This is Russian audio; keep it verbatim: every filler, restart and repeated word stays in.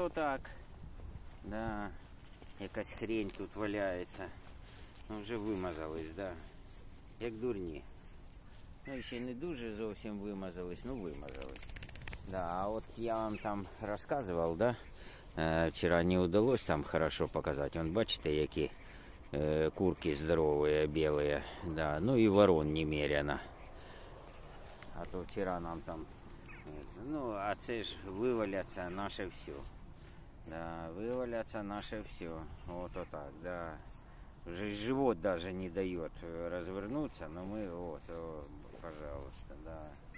вот так. Да, якась хрень тут валяється. Ну, вже вимазались, да. Як дурні. Ну, ще не дуже зовсім вимазались, ну вимазались. Да, а вот я вам там рассказывал, да, э, вчера не удалось там хорошо показать. Вон, бачите, які э, курки здоровые, белые, да, ну и ворон немерено. А то вчера нам там, ну, а це ж виваляться наше все. Да, вываляться наше все. Вот, вот так, да. Уже живот даже не дает развернуться, но мы, вот, вот пожалуйста, да.